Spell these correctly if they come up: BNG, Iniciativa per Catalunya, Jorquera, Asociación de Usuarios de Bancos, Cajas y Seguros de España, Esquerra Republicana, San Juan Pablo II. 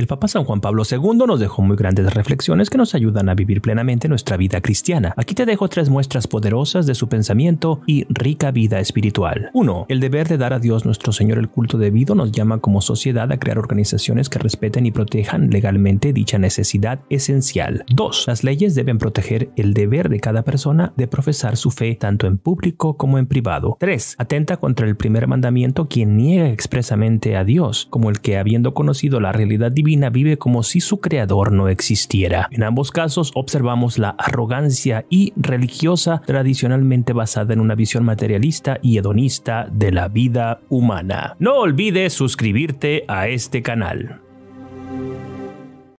El Papa San Juan Pablo II nos dejó muy grandes reflexiones que nos ayudan a vivir plenamente nuestra vida cristiana. Aquí te dejo tres muestras poderosas de su pensamiento y rica vida espiritual. 1. El deber de dar a Dios nuestro Señor el culto debido nos llama como sociedad a crear organizaciones que respeten y protejan legalmente dicha necesidad esencial. 2. Las leyes deben proteger el deber de cada persona de profesar su fe tanto en público como en privado. 3. Atenta contra el primer mandamiento quien niega expresamente a Dios, como el que habiendo conocido la realidad divina vive como si su creador no existiera. En ambos casos observamos la arrogancia y religiosa tradicionalmente basada en una visión materialista y hedonista de la vida humana. No olvides suscribirte a este canal.